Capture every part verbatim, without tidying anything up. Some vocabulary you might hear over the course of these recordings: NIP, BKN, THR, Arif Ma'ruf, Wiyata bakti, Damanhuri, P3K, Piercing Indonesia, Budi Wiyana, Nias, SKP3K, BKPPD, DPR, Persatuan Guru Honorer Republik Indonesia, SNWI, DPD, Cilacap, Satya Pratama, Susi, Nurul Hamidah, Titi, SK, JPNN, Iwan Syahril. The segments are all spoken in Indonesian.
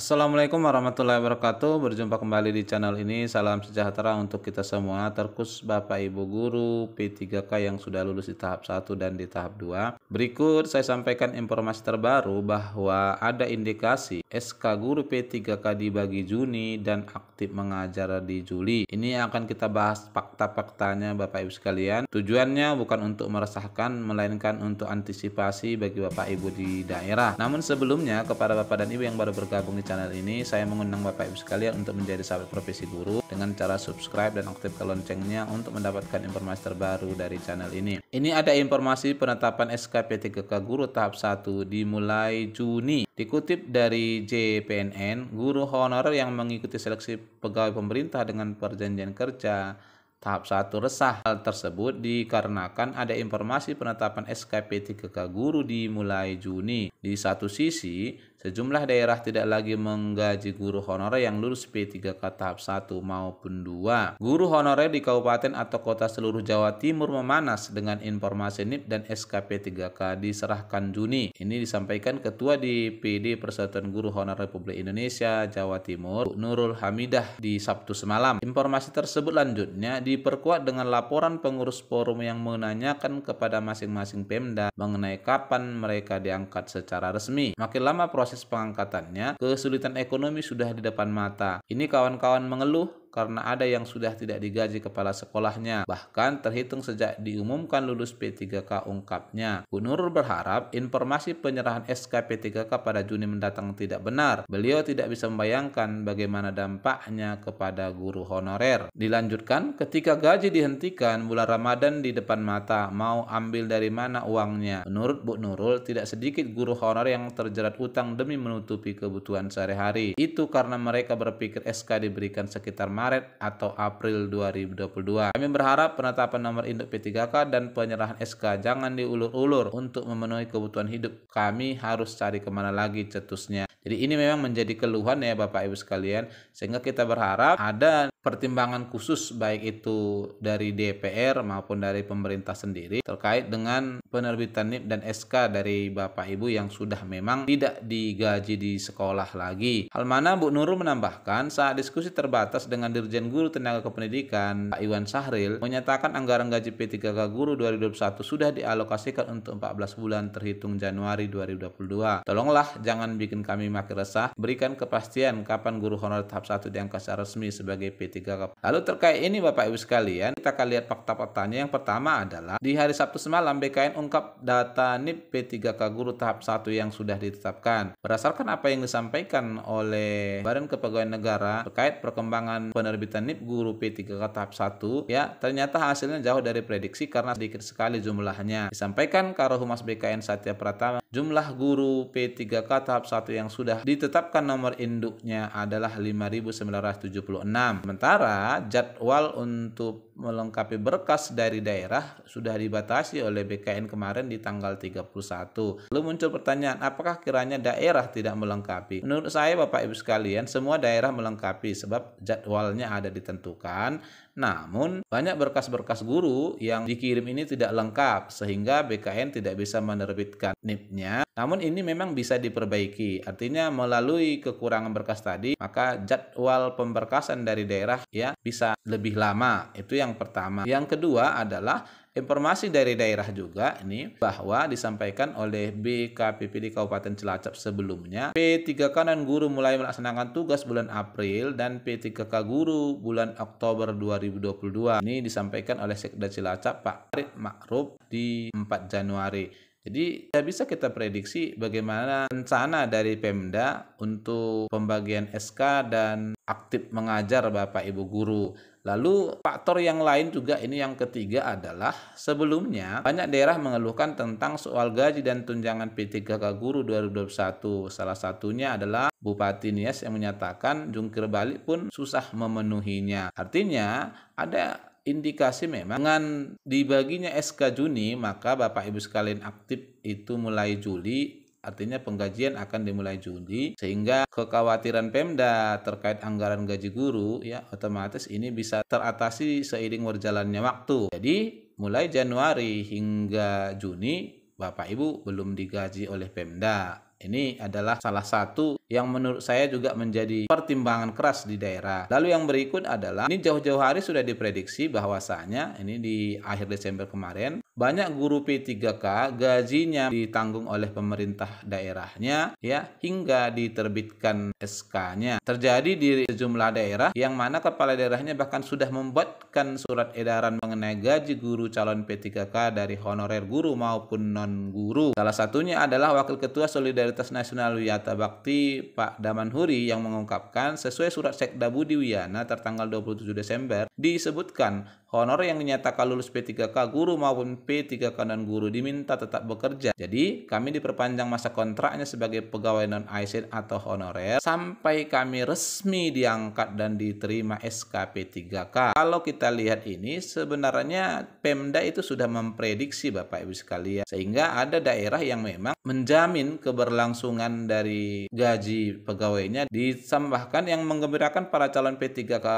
Assalamualaikum warahmatullahi wabarakatuh. Berjumpa kembali di channel ini. Salam sejahtera untuk kita semua, terkhusus Bapak Ibu Guru P tiga K yang sudah lulus di tahap satu dan di tahap dua. Berikut saya sampaikan informasi terbaru bahwa ada indikasi S K Guru P tiga K dibagi Juni dan aktif mengajar di Juli. Ini akan kita bahas fakta-faktanya Bapak Ibu sekalian. Tujuannya bukan untuk meresahkan, melainkan untuk antisipasi bagi Bapak Ibu di daerah. Namun sebelumnya, kepada Bapak dan Ibu yang baru bergabung di channel ini, saya mengundang Bapak Ibu sekalian untuk menjadi sahabat profesi guru dengan cara subscribe dan aktifkan loncengnya untuk mendapatkan informasi terbaru dari channel ini. Ini ada informasi penetapan S K P tiga K guru tahap satu dimulai Juni. Dikutip dari J P N N, guru honorer yang mengikuti seleksi pegawai pemerintah dengan perjanjian kerja tahap satu resah. Hal tersebut dikarenakan ada informasi penetapan S K P tiga K guru dimulai Juni. Di satu sisi, sejumlah daerah tidak lagi menggaji guru honorer yang lulus P tiga K tahap satu maupun dua. Guru honorer di kabupaten atau kota seluruh Jawa Timur memanas dengan informasi N I P dan S K P tiga K diserahkan Juni. Ini disampaikan Ketua D P D Persatuan Guru Honorer Republik Indonesia Jawa Timur, Nurul Hamidah, di Sabtu semalam. Informasi tersebut lanjutnya diperkuat dengan laporan pengurus forum yang menanyakan kepada masing-masing Pemda mengenai kapan mereka diangkat secara resmi. Makin lama proses pengangkatannya, kesulitan ekonomi sudah di depan mata. Ini kawan-kawan mengeluh karena ada yang sudah tidak digaji kepala sekolahnya, bahkan terhitung sejak diumumkan lulus P tiga K, ungkapnya. Bu Nurul berharap informasi penyerahan S K P tiga K pada Juni mendatang tidak benar. Beliau tidak bisa membayangkan bagaimana dampaknya kepada guru honorer. Dilanjutkan, ketika gaji dihentikan, bulan Ramadan di depan mata, mau ambil dari mana uangnya? Menurut Bu Nurul, tidak sedikit guru honorer yang terjerat utang demi menutupi kebutuhan sehari-hari. Itu karena mereka berpikir S K diberikan sekitar Maret atau April dua ribu dua puluh dua. Kami berharap penetapan nomor induk P tiga K dan penyerahan S K jangan diulur-ulur untuk memenuhi kebutuhan hidup. Kami harus cari kemana lagi, cetusnya. Jadi ini memang menjadi keluhan ya Bapak Ibu sekalian, sehingga kita berharap ada pertimbangan khusus baik itu dari D P R maupun dari pemerintah sendiri terkait dengan penerbitan N I P dan S K dari Bapak Ibu yang sudah memang tidak digaji di sekolah lagi. Hal mana Bu Nurul menambahkan saat diskusi terbatas dengan Dirjen Guru Tenaga Kependidikan Pak Iwan Syahril menyatakan anggaran gaji P tiga K Guru dua ribu dua puluh satu sudah dialokasikan untuk empat belas bulan terhitung Januari dua ribu dua puluh dua. Tolonglah jangan bikin kami makin resah, berikan kepastian kapan guru honorer tahap satu diangkat secara resmi sebagai P tiga K. Lalu terkait ini Bapak Ibu sekalian, kita akan lihat fakta-faktanya. Yang pertama adalah di hari Sabtu semalam B K N ungkap data N I P P tiga K guru tahap satu yang sudah ditetapkan. Berdasarkan apa yang disampaikan oleh Badan Kepegawaian Negara terkait perkembangan penerbitan N I P guru P tiga K tahap satu, ya ternyata hasilnya jauh dari prediksi karena sedikit sekali jumlahnya. Disampaikan Karo Humas B K N Satya Pratama, jumlah guru P tiga K tahap satu yang sudah ditetapkan nomor induknya adalah lima ribu sembilan ratus tujuh puluh enam. Sementara jadwal untuk melengkapi berkas dari daerah sudah dibatasi oleh B K N kemarin di tanggal tiga puluh satu. Lalu muncul pertanyaan, apakah kiranya daerah tidak melengkapi? Menurut saya Bapak Ibu sekalian, semua daerah melengkapi sebab jadwalnya ada ditentukan. Namun banyak berkas-berkas guru yang dikirim ini tidak lengkap sehingga B K N tidak bisa menerbitkan N I P-nya. Namun ini memang bisa diperbaiki. Artinya melalui kekurangan berkas tadi, maka jadwal pemberkasan dari daerah ya bisa lebih lama. Itu yang pertama. Yang kedua adalah informasi dari daerah juga ini bahwa disampaikan oleh B K P P D Kabupaten Cilacap sebelumnya, P tiga K dan guru mulai melaksanakan tugas bulan April dan P tiga K guru bulan Oktober dua ribu dua puluh dua. Ini disampaikan oleh Sekda Cilacap Pak Arif Ma'ruf di empat Januari. Jadi tidak bisa kita prediksi bagaimana rencana dari Pemda untuk pembagian S K dan aktif mengajar Bapak Ibu Guru. Lalu faktor yang lain juga ini yang ketiga adalah sebelumnya banyak daerah mengeluhkan tentang soal gaji dan tunjangan P tiga K Guru dua ribu dua puluh satu. Salah satunya adalah Bupati Nias yang menyatakan jungkir balik pun susah memenuhinya. Artinya ada indikasi memang dengan dibaginya S K Juni, maka Bapak Ibu sekalian aktif itu mulai Juli, artinya penggajian akan dimulai Juli, sehingga kekhawatiran Pemda terkait anggaran gaji guru ya otomatis ini bisa teratasi seiring berjalannya waktu. Jadi mulai Januari hingga Juni Bapak Ibu belum digaji oleh Pemda. Ini adalah salah satu yang menurut saya juga menjadi pertimbangan keras di daerah. Lalu yang berikut adalah, ini jauh-jauh hari sudah diprediksi bahwasanya, ini di akhir Desember kemarin, banyak guru P tiga K gajinya ditanggung oleh pemerintah daerahnya ya, hingga diterbitkan S K-nya. Terjadi di sejumlah daerah yang mana kepala daerahnya bahkan sudah membuatkan surat edaran mengenai gaji guru calon P tiga K dari honorer guru maupun non-guru. Salah satunya adalah Wakil Ketua Solidaritas Nasional Wiyata Bakti Pak Damanhuri yang mengungkapkan sesuai surat Sekda Budi Wiyana tertanggal dua puluh tujuh Desember disebutkan honorer yang dinyatakan lulus P tiga K guru maupun P tiga K non-guru diminta tetap bekerja. Jadi kami diperpanjang masa kontraknya sebagai pegawai non-asn atau honorer sampai kami resmi diangkat dan diterima S K P tiga K. Kalau kita lihat ini sebenarnya Pemda itu sudah memprediksi Bapak Ibu sekalian, sehingga ada daerah yang memang menjamin keberlangsungan dari gaji pegawainya. Ditambahkan yang menggembirakan para calon P tiga K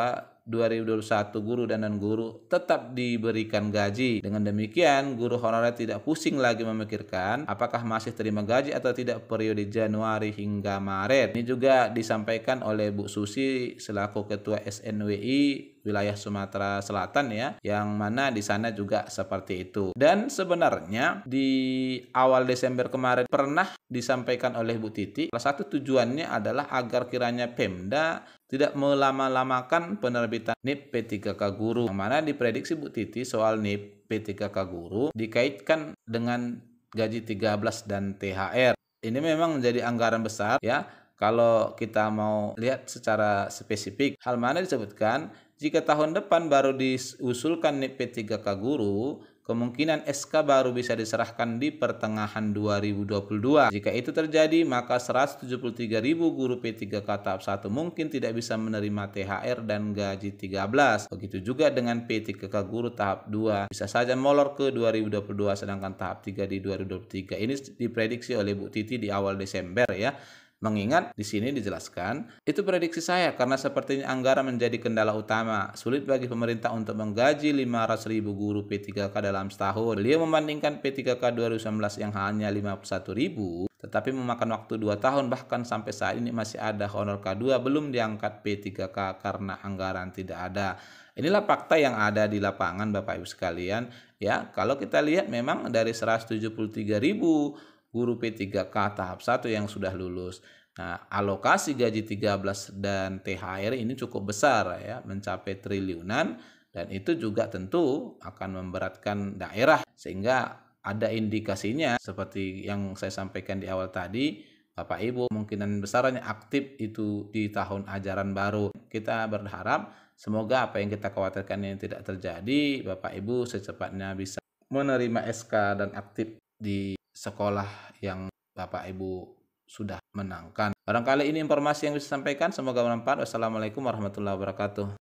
dua ribu dua puluh satu guru dan non-guru tetap diberikan gaji. Dengan demikian guru honorer tidak pusing lagi memikirkan apakah masih terima gaji atau tidak periode Januari hingga Maret. Ini juga disampaikan oleh Bu Susi selaku Ketua S N W I wilayah Sumatera Selatan ya, yang mana di sana juga seperti itu. Dan sebenarnya di awal Desember kemarin pernah disampaikan oleh Bu Titi, salah satu tujuannya adalah agar kiranya Pemda tidak melama-lamakan penerbitan N I P P tiga K guru, yang mana diprediksi Bu Titi soal N I P P tiga K guru dikaitkan dengan gaji tiga belas dan T H R. Ini memang menjadi anggaran besar ya. Kalau kita mau lihat secara spesifik, hal mana disebutkan jika tahun depan baru diusulkan N I P P tiga K guru, kemungkinan S K baru bisa diserahkan di pertengahan dua ribu dua puluh dua. Jika itu terjadi, maka seratus tujuh puluh tiga ribu guru P tiga K tahap satu mungkin tidak bisa menerima T H R dan gaji tiga belas. Begitu juga dengan P tiga K guru tahap dua, bisa saja molor ke dua ribu dua puluh dua, sedangkan tahap tiga di dua ribu dua puluh tiga. Ini diprediksi oleh Bu Titi di awal Desember ya. Mengingat di sini dijelaskan, itu prediksi saya karena sepertinya anggaran menjadi kendala utama. Sulit bagi pemerintah untuk menggaji lima ratus ribu guru P tiga K dalam setahun. Beliau membandingkan P tiga K dua ribu sembilan belas yang hanya lima puluh satu ribu, tetapi memakan waktu dua tahun, bahkan sampai saat ini masih ada honor K dua belum diangkat P tiga K karena anggaran tidak ada. Inilah fakta yang ada di lapangan Bapak Ibu sekalian. Ya, kalau kita lihat memang dari seratus tujuh puluh tiga ribu guru P tiga K tahap satu yang sudah lulus, nah alokasi gaji tiga belas dan T H R ini cukup besar ya, mencapai triliunan, dan itu juga tentu akan memberatkan daerah. Sehingga ada indikasinya seperti yang saya sampaikan di awal tadi, Bapak Ibu, kemungkinan besarnya aktif itu di tahun ajaran baru. Kita berharap semoga apa yang kita khawatirkan ini tidak terjadi. Bapak Ibu secepatnya bisa menerima S K dan aktif di sekolah yang Bapak Ibu sudah menangkan. Barangkali ini informasi yang bisa disampaikan, semoga bermanfaat. Wassalamualaikum warahmatullahi wabarakatuh.